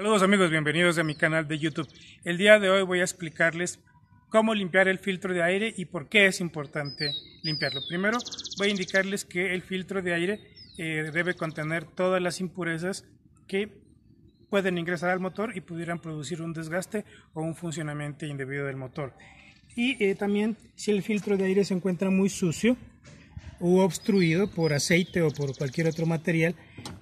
Saludos amigos, bienvenidos a mi canal de YouTube. El día de hoy voy a explicarles cómo limpiar el filtro de aire y por qué es importante limpiarlo. Primero voy a indicarles que el filtro de aire debe contener todas las impurezas que pueden ingresar al motor y pudieran producir un desgaste o un funcionamiento indebido del motor. Y también si el filtro de aire se encuentra muy sucio o obstruido por aceite o por cualquier otro material,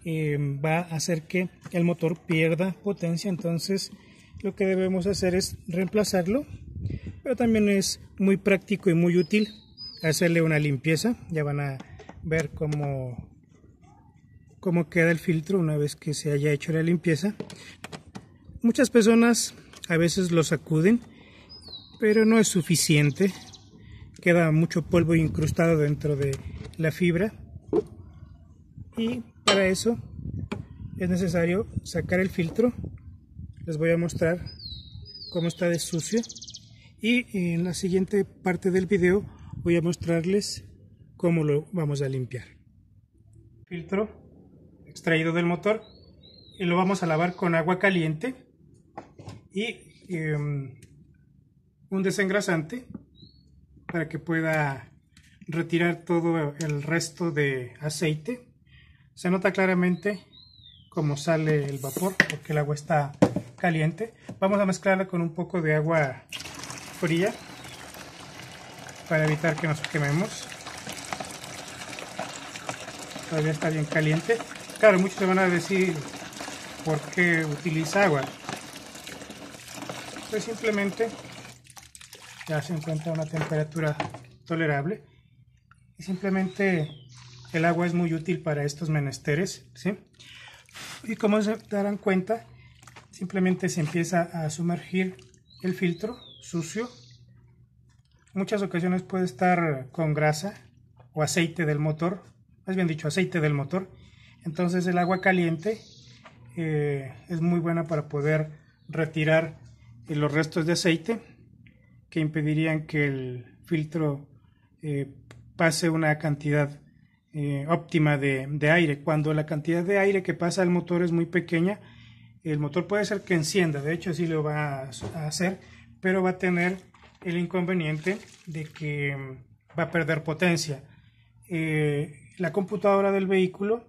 va a hacer que el motor pierda potencia. Entonces lo que debemos hacer es reemplazarlo, pero también es muy práctico y muy útil hacerle una limpieza. Ya van a ver cómo queda el filtro una vez que se haya hecho la limpieza. Muchas personas a veces lo sacuden, pero no es suficiente. Queda mucho polvo incrustado dentro de la fibra y para eso es necesario sacar el filtro. Les voy a mostrar cómo está de sucio y en la siguiente parte del video voy a mostrarles cómo lo vamos a limpiar. Filtro extraído del motor y lo vamos a lavar con agua caliente y un desengrasante para que pueda retirar todo el resto de aceite. Se nota claramente cómo sale el vapor porque el agua está caliente. Vamos a mezclarla con un poco de agua fría para evitar que nos quememos. Todavía está bien caliente. Claro, muchos te van a decir por qué utiliza agua. Pues simplemente ya se encuentra a una temperatura tolerable y simplemente el agua es muy útil para estos menesteres, ¿sí? Y como se darán cuenta, simplemente se empieza a sumergir el filtro sucio. En muchas ocasiones puede estar con grasa o aceite del motor, más bien dicho aceite del motor. Entonces el agua caliente es muy buena para poder retirar los restos de aceite que impedirían que el filtro pase una cantidad óptima de aire. Cuando la cantidad de aire que pasa al motor es muy pequeña, el motor puede ser que encienda, de hecho sí lo va a hacer, pero va a tener el inconveniente de que va a perder potencia. La computadora del vehículo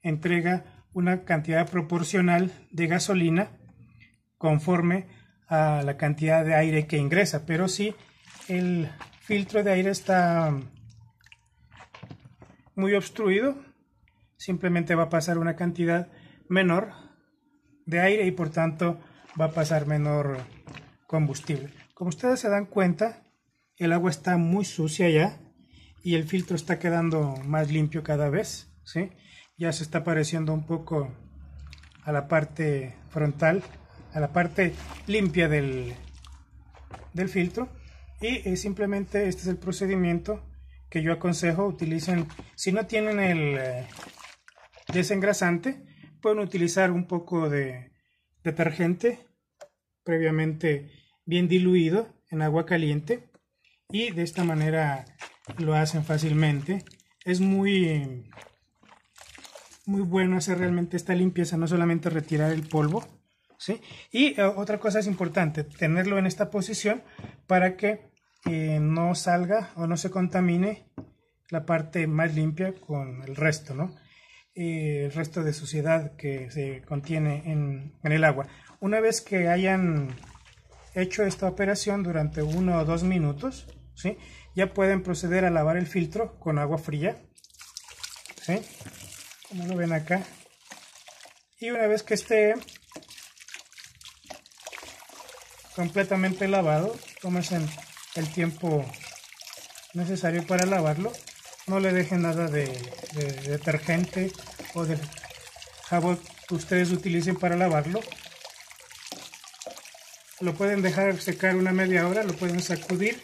entrega una cantidad proporcional de gasolina conforme a la cantidad de aire que ingresa, pero si el filtro de aire está muy obstruido, simplemente va a pasar una cantidad menor de aire y por tanto va a pasar menor combustible. Como ustedes se dan cuenta, el agua está muy sucia ya y el filtro está quedando más limpio cada vez, ¿sí? Ya se está pareciendo un poco a la parte frontal, a la parte limpia del filtro. Y simplemente este es el procedimiento que yo aconsejo. Utilicen, si no tienen el desengrasante, pueden utilizar un poco de detergente previamente bien diluido en agua caliente y de esta manera lo hacen fácilmente. Es muy bueno hacer realmente esta limpieza, no solamente retirar el polvo, ¿sí? Y otra cosa es importante, tenerlo en esta posición para que no salga o no se contamine la parte más limpia con el resto, ¿no? El resto de suciedad que se contiene en el agua. Una vez que hayan hecho esta operación durante 1 o 2 minutos, ¿sí? Ya pueden proceder a lavar el filtro con agua fría, ¿sí? Como lo ven acá. Y una vez que esté completamente lavado, tómense el tiempo necesario para lavarlo, no le dejen nada de detergente o de jabón que ustedes utilicen para lavarlo. Lo pueden dejar secar una media hora, lo pueden sacudir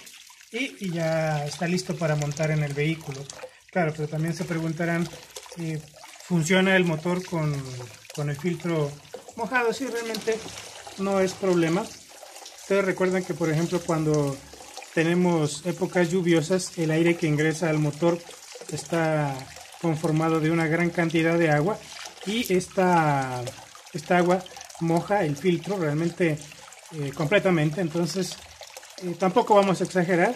y ya está listo para montar en el vehículo. Claro, pero también se preguntarán si funciona el motor con el filtro mojado. Sí, realmente no es problema. Ustedes recuerdan que, por ejemplo, cuando tenemos épocas lluviosas, el aire que ingresa al motor está conformado de una gran cantidad de agua y esta agua moja el filtro realmente completamente. Entonces tampoco vamos a exagerar,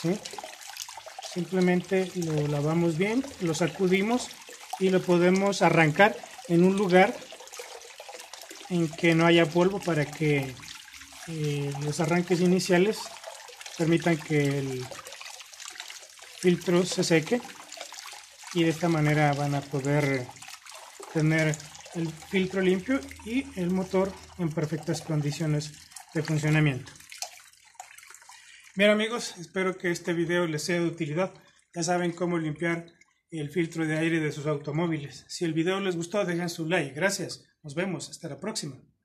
¿sí? Simplemente lo lavamos bien, lo sacudimos y lo podemos arrancar en un lugar en que no haya polvo para que los arranques iniciales permitan que el filtro se seque, y de esta manera van a poder tener el filtro limpio y el motor en perfectas condiciones de funcionamiento. Bien amigos, espero que este video les sea de utilidad. Ya saben cómo limpiar el filtro de aire de sus automóviles. Si el video les gustó, dejen su like. Gracias. Nos vemos. Hasta la próxima.